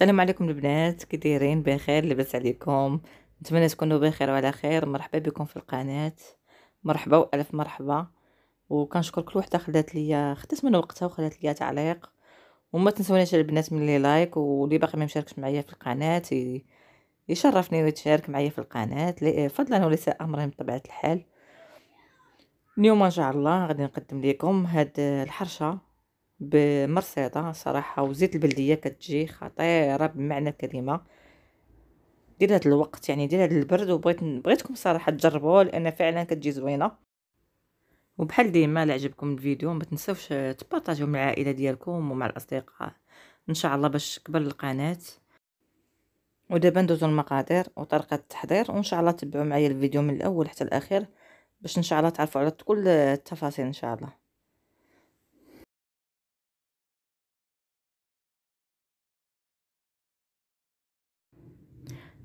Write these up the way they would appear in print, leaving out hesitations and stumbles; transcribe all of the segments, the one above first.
السلام عليكم البنات، كي دايرين؟ بخير؟ لاباس عليكم؟ نتمنى تكونوا بخير وعلى خير. مرحبا بكم في القناه، مرحبا والف مرحبا. وكنشكر كل وحده خدات من وقتها وخلات ليا تعليق، وما تنسونيش البنات من لي لايك. واللي باقي ما مشاركش معايا في القناه يشرفني ويتشارك معايا في القناه فضلا وليس امرا بطبيعه الحال. اليوم ان شاء الله غادي نقدم لكم هاد الحرشه بمرسيطة صراحة وزيت البلدية، كتجي خطيرة بمعنى الكلمة. دير هاد الوقت يعني دير هاد البرد، وبغيتكم صراحة تجربوها لان فعلا كتجي زوينة. وبحال ديما الا عجبكم الفيديو ما تنساوش تبارطاجيو مع العائلة ديالكم ومع الاصدقاء ان شاء الله باش تكبر القناة. ودابا ندوزو المقادير وطريقة التحضير، وان شاء الله تبعوا معايا الفيديو من الاول حتى الاخير باش ان شاء الله تعرفوا على كل التفاصيل ان شاء الله.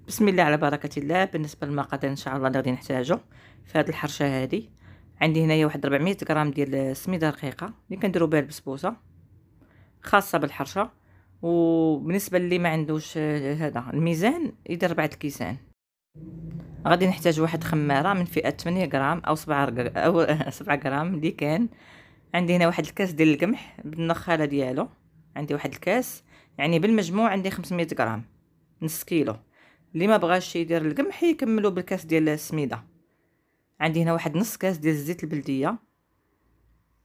بسم الله على بركه الله. بالنسبه للمقادير ان شاء الله اللي غادي نحتاجو في هذه الحرشه، هذه عندي هنايا واحد 400 غرام ديال السميده رقيقه اللي كنديروا بها البسبوسه خاصه بالحرشه. وبالنسبه اللي ما عندوش هذا الميزان يدير 4 الكيسان. غادي نحتاج واحد خماره من فئه 8 غرام او 7 غرام. اللي كان عندي هنا واحد الكاس ديال القمح بالنخاله ديالو، عندي واحد الكاس يعني بالمجموع عندي 500 غرام، نص كيلو. اللي ما بغاش يدير القمح يكملوا بالكاس ديال السميده. عندي هنا واحد نص كاس ديال الزيت البلديه،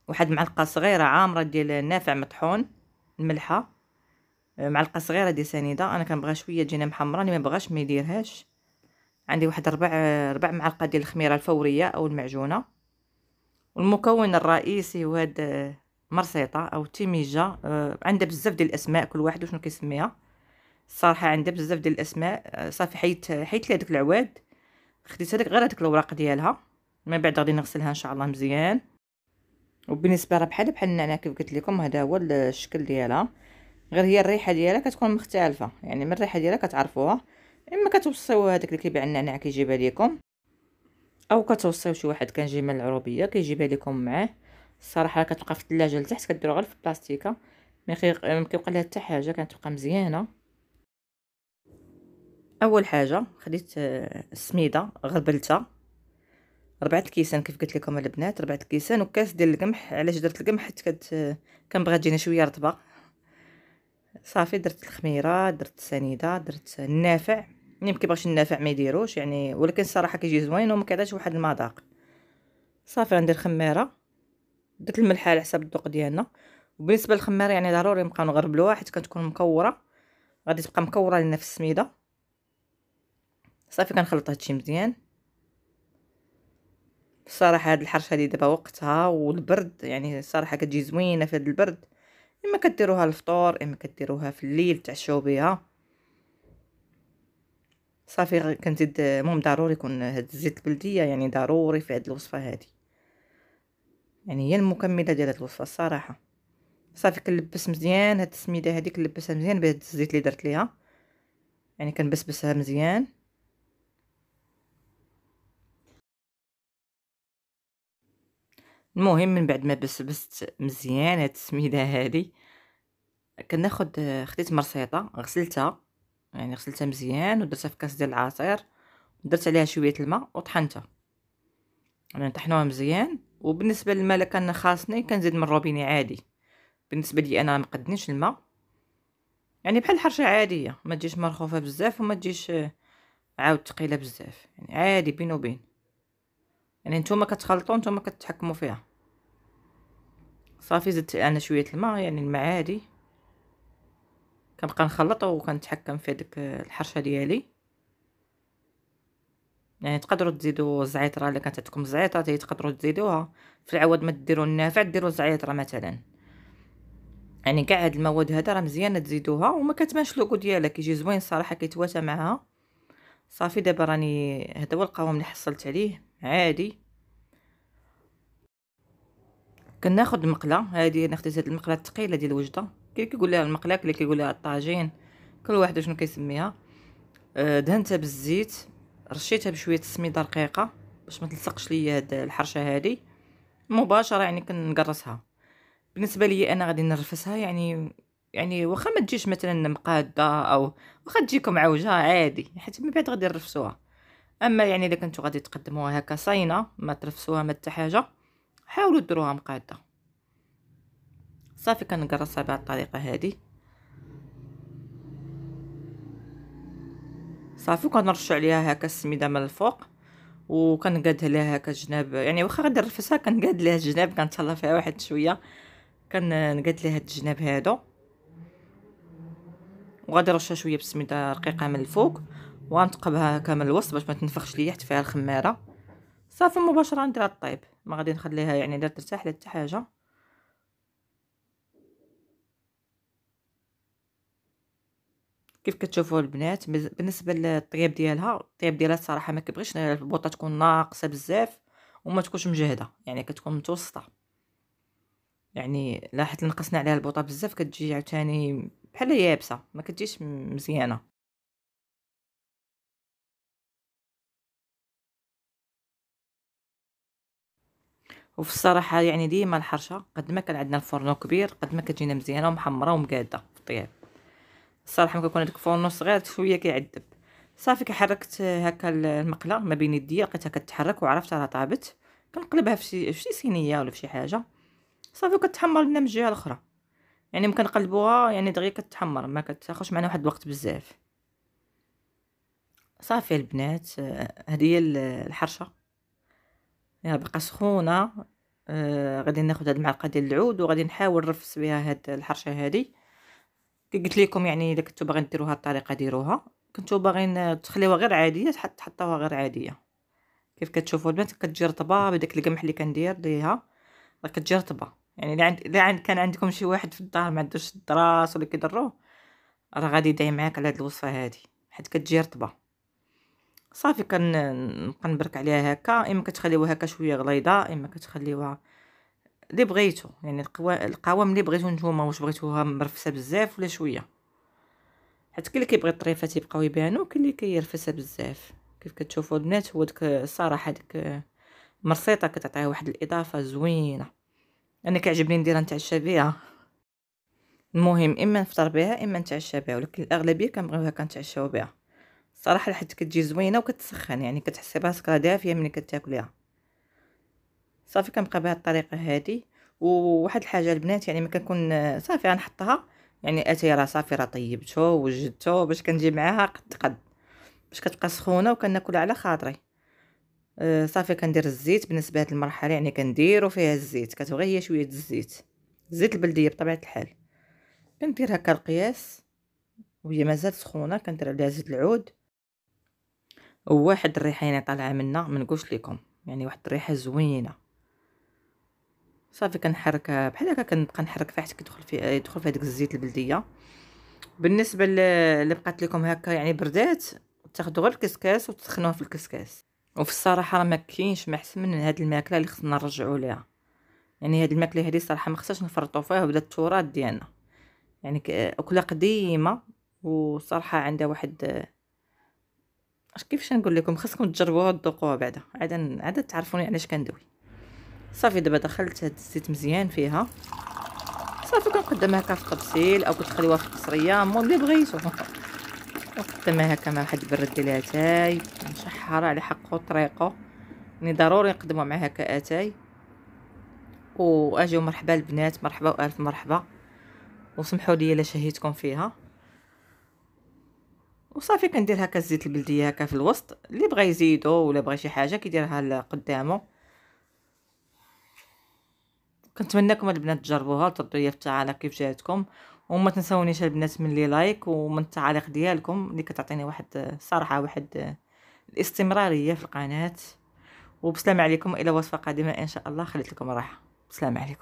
واحد معلقه صغيره عامره ديال النافع مطحون، الملحه، معلقه صغيره ديال سنيده. انا كنبغي شويه تجينا محمره، اللي ما بغاش ما يديرهاش. عندي واحد ربع معلقه ديال الخميره الفوريه او المعجونه. والمكون الرئيسي هو هاد مرسيطه او تيميجه، عندها بزاف ديال الاسماء كل واحد وشنو كيسميها. الصراحه عندها بزاف ديال الاسماء، صافي حيت لي هذوك العواد، خديت هذاك غير هذوك الاوراق ديالها. من بعد غادي نغسلها ان شاء الله مزيان. وبالنسبه راه بحال النعناع كيف قلت لكم، هذا هو الشكل ديالها، غير هي الريحه ديالها كتكون مختلفه، يعني من الريحه ديالها كتعرفوها. اما كتوصيو هذاك اللي كيبيع النعناع كيجيبها لكم، او كتوصيو شي واحد كنجي من العروبيه كيجيبها لكم معاه. الصراحه كتبقى في الثلاجه لتحت، كديروا غير في البلاستيكه، ما كيبقى لها حتى حاجه، كتبقى مزيانه. اول حاجه خديت السميده غربلتها 4 الكيسان كيف قلت لكم البنات، 4 الكيسان وكاس ديال القمح. علاش درت القمح؟ حيت كنبغي تجينا شويه رطبه. صافي درت الخميره، درت السنيده، درت النافع. اللي ما كيبغيش النافع ما يديروش يعني، ولكن الصراحه كيجي زوين وما كيعطيش واحد المذاق. صافي غندير خميره، درت الملح على حسب الذوق ديالنا. وبالنسبه للخميره يعني ضروري نبقاو نغربلوها حيت كتكون مكوره، غادي تبقى مكوره لنا في السميده. صافي كنخلط هادشي مزيان. بصراحه هاد الحرشه هادي دابا وقتها والبرد يعني الصراحه كتجي زوينه في هاد البرد. اما كديروها للفطور، اما كديروها في الليل تعشاو بها. صافي كنزيد المهم ضروري يكون هاد الزيت البلديه، يعني ضروري في هاد الوصفه هادي، يعني هي المكمله ديال هاد الوصفه الصراحه. صافي كنلبس مزيان هاد السميده هادي، كنلبسها مزيان بهاد الزيت اللي درت ليها، يعني كنبسبسها مزيان. المهم من بعد ما بسبست مزيان هاد السميده هادي، كناخد خديت مرسيطه غسلتها، يعني غسلتها مزيان ودرتها في كاس ديال العصير، درت عليها شويه الماء وطحنتها، يعني طحنوها مزيان. وبالنسبه للماء اللي كان خاصني كنزيد من الروبيني عادي، بالنسبه لي انا ما قدنيش الماء، يعني بحال الحرشه عاديه ما تجيش مرخوفه بزاف وما تجيش عاود ثقيله بزاف، يعني عادي بين وبين، يعني نتوما كتخلطوا نتوما كتحكموا فيها. صافي زدت انا شويه الماء، يعني الماء عادي، كنبقى نخلط وكنتحكم في هذيك الحرشه ديالي. يعني تقدروا تزيدوا الزعتر الا كانت عندكم الزعتر، تقدروا تزيدوها. في العوض ما ديروا النافع ديروا الزعتر مثلا، يعني كاع هاد المواد هذا راه مزيان تزيدوها وما كتبانش اللوغو ديالها، كيجي زوين الصراحه كيتواتى معها. صافي دابا راني هذا هو القوام اللي حصلت عليه عادي. كناخذ مقله، هذه انا خديت هذه المقله الثقيله ديال الوجده، كاين كيقول لها المقله كاين كيقول لها الطاجين، كل واحد شنو كيسميها. دهنتها بالزيت، رشيتها بشويه السميده رقيقه باش ما تلصقش ليا هاد الحرشه هذه مباشره، يعني كنقرصها. بالنسبه لي انا غادي نرفسها، يعني يعني واخا ما تجيش مثلا مقاده او واخا تجيكم معوجه عادي، حيت من بعد غادي نرفسوها. اما يعني الا كنتو غادي تقدموها هكا صاينه ما ترفسوها ما حتى حاجه، حاولوا ديروها مقاده. صافي كنقرصها بهاد الطريقه هادي. صافي كنرش عليها هكا السميده من الفوق وكنقاد لها هكا الجناب، يعني واخا غادي نرفسها كنقاد لها الجناب، كنتهلا فيها واحد شويه، كنقاد لها هاد الجناب هادو وغادي نرشها شويه بسميده رقيقه من الفوق وغنتقبها هكا من الوسط باش ما تنفخش ليا حتى فيها الخماره. صافي مباشره نديرها الطيب، ما غادي نخليها يعني لا ترتاح لا حتى حاجه. كيف كتشوفوا البنات بالنسبه للطياب ديالها، الطياب ديالها الصراحه ما كيبغيش البوطه تكون ناقصه بزاف وما تكونش مجهده، يعني كتكون متوسطه. يعني لاحظت نقصنا عليها البوطه بزاف كتجي عاوتاني بحال يابسه، ما كتجيش مزيانه. وفي الصراحه يعني ديما الحرشه قد ما كان عندنا الفرن كبير قد ما كتجينا مزيانه ومحمره ومقاده في الطياب. الصراحه ملي كيكون هذاك الفرن صغير شويه كيعذب. صافي كحركت هكا المقله ما بين يديا لقيتها كتحرك وعرفت راه طابت، كنقلبها في شي صينيه ولا في شي حاجه. صافي كتحمر لنا من الجهه الاخرى، يعني ممكن نقلبوها يعني دغيا كتحمر ما كتاخذش معنا واحد الوقت بزاف. صافي البنات هذه هي الحرشه، يعني باقا سخونه. غادي ناخذ هاد المعلقه ديال العود وغادي نحاول نرفس بها هاد الحرشه هادي. كي قلت لكم يعني الا كنتو باغيين ديروها الطريقه ديروها، كنتو باغيين تخليوها غير عاديه تحطوها غير عاديه. كيف كتشوفوا البنات كتجي رطبه بداك القمح اللي كندير ليها، راه كتجي رطبه. يعني كان عندكم شي واحد في الدار ما عندوش الدراس ولا كيدروه، راه غادي يدعي معاك على هاد الوصفه هادي حيت كتجي رطبه. صافي كنبقى نبرك عليها هكا، اما كتخليوها هكا شويه غليظه اما كتخليوها اللي بغيتو، يعني القوام اللي بغيتو نتوما، واش بغيتوها مرفسه بزاف ولا شويه، حيت كاين اللي كيبغي الطريفات يبقاو يبانو وكاين اللي كيرفسها بزاف. كيف كتشوفوا البنات هو ديك الصراحه ديك المرسيطه كتعطيها واحد الاضافه زوينه، انا كيعجبني نديرها نتعشى بها. المهم اما نفطر بها اما نتعشى بها، ولكن الاغلبيه كنبغيوها كنتعشاو بها الصراحه حيت كتجي زوينه وكتسخن، يعني كتحسي براسك راه دافيه ملي كتاكليها. صافي كنبقى بهذه الطريقه هذه. وواحد الحاجه البنات يعني ما كنكون صافي غنحطها، يعني اتاي راه صافي راه طيبته ووجدته باش كنجي معاها قد باش كتبقى سخونه وكناكلها على خاطري. صافي كندير الزيت بالنسبه لهاد المرحله، يعني كنديروا فيها الزيت، كتبغي هي شويه الزيت البلديه بطبيعه الحال. كندير هكا القياس وهي مازال سخونه، كندير عليها زيت العود وواحد الريحه طالعه منها ما نقولش لكم، يعني واحد الريحه زوينه. صافي كنحركها بحال هكا، كنبقى نحرك فيها حتى يدخل في هذاك الزيت البلديه. بالنسبه اللي بقات لكم هكا يعني بردات، تاخذوا غير الكسكاس وتسخنوها في الكسكاس. وفي الصراحه راه ما كاينش ما احسن من هذه الماكله اللي خصنا نرجعوا ليها، يعني هذه الماكله هذه صراحه ما خصهاش نفرطوا فيها ولا التراث ديالنا، يعني اكله قديمه وصراحه عندها واحد كيفاش نقول لكم، خصكم تجربوها وتذوقوها بعدا عاد تعرفوني علاش كندوي. صافي دابا دخلت هاد الزيت مزيان فيها. صافي كنقدمها هكا في الطبسيل او كتخليوها في القصريه مول اللي بغيتو، وقدمها هكا مع واحد البرد ديال اتاي مشحره على حقه وطريقه، يعني ضروري نقدموا معها هكا اتاي. واجيو مرحبا البنات، مرحبا والف مرحبا، وسمحوا لي الا شهيتكم فيها. وصافي كندير هكا الزيت البلديه هكا في الوسط، اللي بغى يزيدو ولا بغى شي حاجه كيديرها لقدامه. كنتمنىكم البنات تجربوها وتردوا لي في التعاليق كيف جاتكم، وما تنساونيش البنات من لي لايك ومن التعاليق ديالكم اللي كتعطيني واحد صراحه واحد الاستمراريه في القناه. وبسلام عليكم الى وصفه قادمه ان شاء الله. خليت لكم الراحه، بسلام عليكم.